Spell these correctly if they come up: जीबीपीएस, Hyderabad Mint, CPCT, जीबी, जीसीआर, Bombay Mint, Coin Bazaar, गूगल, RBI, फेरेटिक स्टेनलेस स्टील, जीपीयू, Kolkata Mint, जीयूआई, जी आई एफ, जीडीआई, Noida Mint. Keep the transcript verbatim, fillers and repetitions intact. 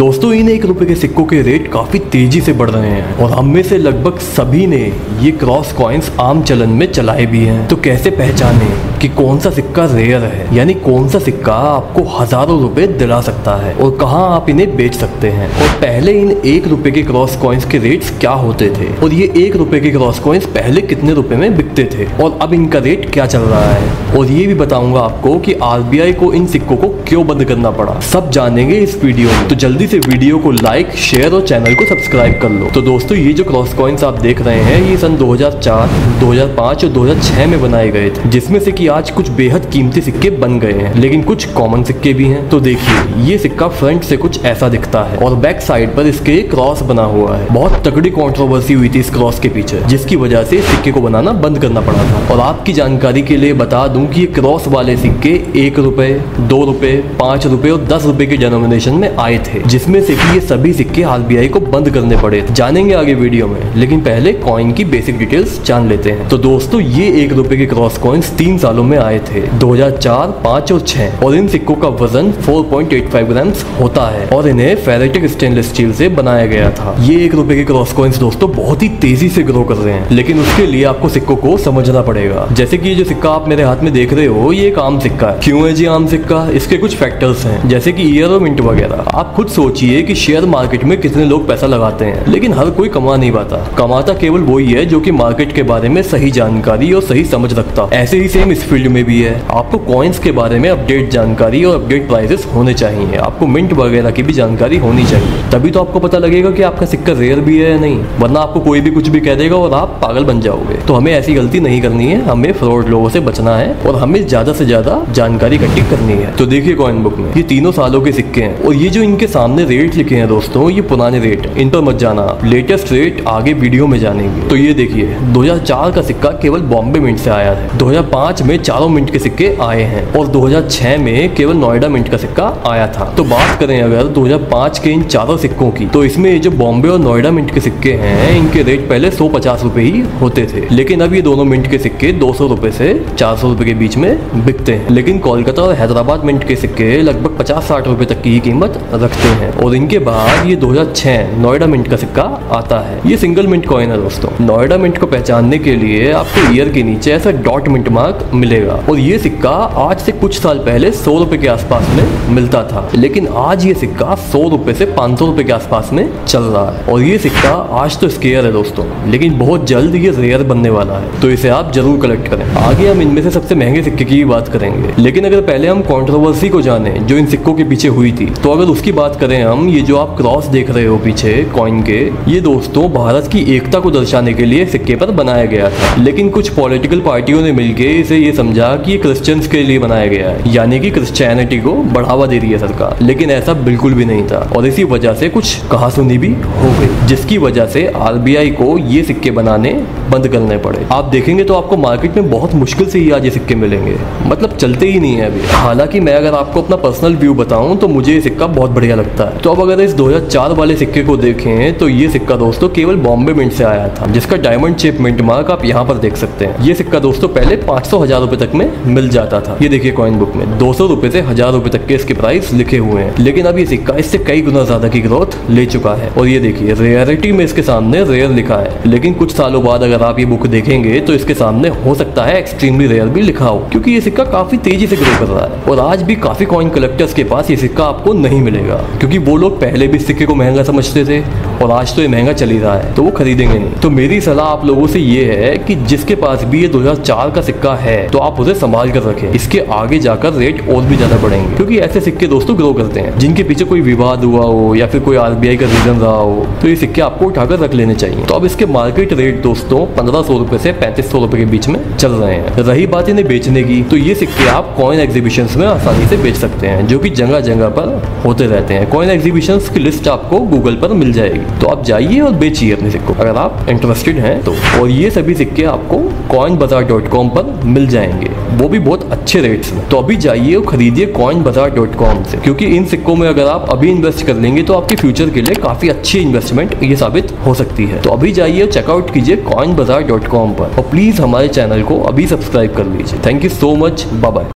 दोस्तों इन एक रुपए के सिक्कों के रेट काफी तेजी से बढ़ रहे हैं और हम में से लगभग सभी ने ये क्रॉस कॉइन्स आम चलन में चलाए भी हैं। तो कैसे पहचाने कि कौन सा सिक्का रेयर है, यानी कौन सा सिक्का आपको हजारों रुपए दिला सकता है और कहाँ आप इन्हें बेच सकते हैं। और पहले इन एक रुपए के क्रॉस कॉइन्स के रेट्स क्या होते थे और ये एक रुपए के क्रॉस कॉइन्स पहले कितने रुपए में बिकते थे और अब इनका रेट क्या चल रहा है। और ये भी बताऊंगा आपको कि आरबीआई को इन सिक्कों को क्यों बंद करना पड़ा। सब जानेंगे इस वीडियो में, तो जल्दी से वीडियो को लाइक, शेयर और चैनल को सब्सक्राइब कर लो। तो दोस्तों ये जो क्रॉस कॉइन्स आप देख रहे हैं ये सन दो हज़ार चार, दो हज़ार पाँच और दो हज़ार छह में बनाए गए थे, जिसमें से कि आज कुछ बेहद कीमती सिक्के बन गए हैं, लेकिन कुछ कॉमन सिक्के भी हैं। तो देखिए ये सिक्का फ्रंट से कुछ ऐसा दिखता है और बैक साइड पर इसके एक क्रॉस बना हुआ है। बहुत तगड़ी कंट्रोवर्सी हुई थी इस क्रॉस के पीछे, जिसकी वजह से इस सिक्के को बनाना बंद करना पड़ा था। और आपकी जानकारी के लिए बता दूं कि ये क्रॉस वाले सिक्के एक रुपए, दो रुपए, पांच रुपए और दस रुपए के डेनोमिनेशन में आए थे, जिसमें से कि ये सभी सिक्के आरबीआई को बंद करने पड़े। जानेंगे आगे वीडियो में, लेकिन पहले कॉइन की बेसिक डिटेल्स जान लेते हैं। तो दोस्तों ये एक रुपए के क्रॉस कॉइन्स तीन सालों में आए थे, दो हज़ार चार, पाँच और छह, और इन सिक्कों का वजन चार पॉइंट आठ पाँच ग्राम होता है और इन्हें फेरेटिक स्टेनलेस स्टील से बनाया गया था। ये एक रुपए के क्रॉस कॉइन्स दोस्तों बहुत ही तेजी से ग्रो कर रहे हैं, लेकिन उसके लिए आपको सिक्कों को समझना पड़ेगा। जैसे कि ये जो सिक्का आप मेरे हाथ में देख रहे हो ये एक आम सिक्का है। क्यों है जी आम सिक्का? इसके कुछ फैक्टर्स हैं, जैसे कि ईयर और मिंट वगैरह। आप खुद सोचिए कि शेयर मार्केट में कितने लोग पैसा लगाते हैं, लेकिन हर कोई कमा नहीं पाता। कमाता केवल वही है जो कि मार्केट के बारे में सही जानकारी और सही समझ रखता। ऐसे ही सेम इस फील्ड में भी है, आपको कॉइन्स के बारे में अपडेट जानकारी और अपडेट प्राइसेस होने चाहिए। आपको मिंट वगैरह की भी जानकारी होनी चाहिए, तभी तो आपको पता लगेगा कि आपका सिक्का रेयर भी है या नहीं, वरना आपको कोई भी कुछ भी कह देगा और आप पागल बन जाओगे। तो हमें ऐसी गलती नहीं करनी है, हमें फ्रॉड लोगों से बचना है और हमें ज्यादा से ज्यादा जानकारी इकट्ठी करनी है। तो देखिए कॉइन बुक में ये तीनों सालों के सिक्के हैं और ये जो इनके सामने रेट लिखे हैं दोस्तों ये पुराने रेट, इन पर मत जाना आप, लेटेस्ट रेट आगे वीडियो में जानेंगे। तो ये देखिए दो हज़ार चार का सिक्का केवल बॉम्बे मिंट से आया है, दो हज़ार पाँच में चारों मिंट के सिक्के आए हैं और दो हज़ार छह में केवल नोएडा मिंट का सिक्का आया था। तो बात करें अगर दो हज़ार पाँच के इन चारों सिक्कों की, तो इसमें जो बॉम्बे और नोएडा मिंट के सिक्के हैं इनके रेट पहले सौ पचास रुपए ही होते थे, लेकिन अब ये दोनों मिंट के सिक्के दो सौ रुपए से चार सौ रुपए के बीच में बिकते हैं। लेकिन कोलकाता और हैदराबाद मिंट के सिक्के लगभग पचास साठ रुपए तक की कीमत रखते हैं और इनके बाद ये दो हज़ार छह नोएडा मिंट का सिक्का आता है। ये सिंगल मिंट कॉइन है दोस्तों। नोएडा मिंट को पहचानने के लिए आपको ईयर के नीचे ऐसा डॉट मिंट मार्क मिलेगा और ये सिक्का आज से कुछ साल पहले सौ रुपए के आसपास में मिलता था, लेकिन आज ये सिक्का सौ रुपए से पाँच सौ रुपए के आसपास में चल रहा है। और ये सिक्का आज तो स्केयर है दोस्तों, लेकिन बहुत जल्द ये रेयर बनने वाला है, तो इसे आप जरूर कलेक्ट करें। आगे हम इनमें से सबसे महंगे सिक्के की बात करेंगे, लेकिन अगर पहले हम कंट्रोवर्सी को जाने जो इन सिक्कों के पीछे हुई थी, तो अगर उसकी बात करें हम, ये जो आप क्रॉस देख रहे हो पीछे कॉइन के, ये दोस्तों भारत की एकता को दर्शाने के लिए सिक्के पर बनाया गया था, लेकिन कुछ पॉलिटिकल पार्टियों ने मिलकर इसे ये समझा कि ये क्रिश्चियंस के लिए बनाया गया है, यानी कि क्रिश्चियनिटी को बढ़ावा दे रही है सरकार, लेकिन ऐसा बिल्कुल भी नहीं था और इसी वजह से कुछ कहासुनी भी हो गई, जिसकी वजह से आरबीआई को ये सिक्के बनाने बंद करने पड़े। आप देखेंगे तो आपको मार्केट में बहुत मुश्किल से ही आज ये सिक्के मिलेंगे, मतलब चलते ही नहीं है अभी। हालांकि मैं अगर आपको अपना पर्सनल व्यू बताऊं तो मुझे ये सिक्का बहुत बढ़िया लगता है। तो अब अगर इस दो हज़ार चार वाले सिक्के को देखें तो ये सिक्का दोस्तों केवल बॉम्बे मिंट से आया था, जिसका डायमंड शेप मिंट मार्क आप यहाँ पर देख सकते हैं। ये सिक्का दोस्तों पहले पाँच सौ हजार रुपए तक में मिल जाता था। ये देखिए कॉइन बुक में दो सौ रुपए से हजार रुपए तक के इसके प्राइस लिखे हुए हैं, लेकिन अब ये सिक्का इससे कई गुना ज्यादा की ग्रोथ ले चुका है। और ये देखिए रेयरिटी में इसके सामने रेयर लिखा है, लेकिन कुछ सालों बाद अगर आप ये बुक देखेंगे तो इसके सामने हो सकता है एक्सट्रीमली रेयर भी लिखा हो, क्योंकि ये सिक्का काफी तेजी से ग्रो कर रहा है। और आज भी काफी कॉइन कलेक्टर्स के पास ये सिक्का आपको नहीं मिलेगा, क्योंकि वो लोग पहले भी सिक्के को महंगा समझते थे और आज तो ये महंगा चल ही रहा है, तो वो खरीदेंगे नहीं। तो मेरी सलाह आप लोगों से ये है कि जिसके पास भी ये दो हज़ार चार का सिक्का है तो आप उसे संभाल कर रखें, इसके आगे जाकर रेट और भी ज्यादा बढ़ेंगे, क्योंकि ऐसे सिक्के दोस्तों ग्रो करते हैं जिनके पीछे कोई विवाद हुआ हो या फिर कोई आरबीआई का रीजन रहा हो, तो ये सिक्के आपको उठाकर रख लेने चाहिए। तो अब इसके मार्केट रेट दोस्तों पंद्रह सौ रुपए से पैंतीस सौ रुपए के बीच में चल रहे हैं। रही बात इन्हें बेचने की, तो ये सिक्के आप कॉइन एग्जीबिशंस में आसानी से बेच सकते हैं, जो कि जगह जगह पर होते रहते हैं। कॉइन एग्जीबिशंस की लिस्ट आपको गूगल पर मिल जाएगी, तो आप जाइए और बेचिए अपने सिक्कों अगर आप इंटरेस्टेड हैं तो। और ये सभी सिक्के आपको कॉइन बाजार डॉट कॉम पर मिल जाएंगे, वो भी बहुत अच्छे रेट्स में। तो अभी जाइए और खरीदिए कॉइन बाजार डॉट कॉम से, क्योंकि इन सिक्कों में अगर आप अभी इन्वेस्ट कर लेंगे तो आपके फ्यूचर के लिए काफी अच्छी इन्वेस्टमेंट ये साबित हो सकती है। तो अभी जाइए और चेकआउट कीजिए कॉइन बाजार डॉट कॉम पर और प्लीज हमारे चैनल को अभी सब्सक्राइब कर लीजिए। Thank you so much, bye bye.